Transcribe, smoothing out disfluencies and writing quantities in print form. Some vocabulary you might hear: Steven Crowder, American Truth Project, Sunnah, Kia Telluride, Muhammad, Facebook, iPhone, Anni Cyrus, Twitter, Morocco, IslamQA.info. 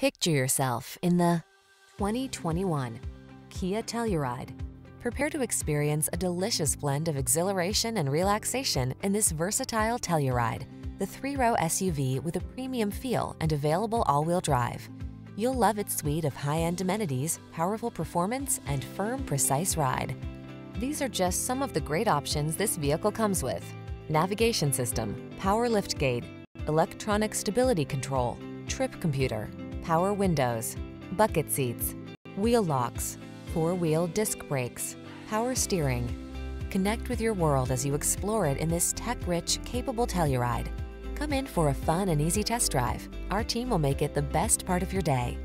Picture yourself in the 2021 Kia Telluride. Prepare to experience a delicious blend of exhilaration and relaxation in this versatile Telluride, the three-row SUV with a premium feel and available all-wheel drive. You'll love its suite of high-end amenities, powerful performance, and firm, precise ride. These are just some of the great options this vehicle comes with: navigation system, power liftgate, electronic stability control, trip computer, power windows, bucket seats, wheel locks, four-wheel disc brakes, power steering. Connect with your world as you explore it in this tech-rich, capable Telluride. Come in for a fun and easy test drive. Our team will make it the best part of your day.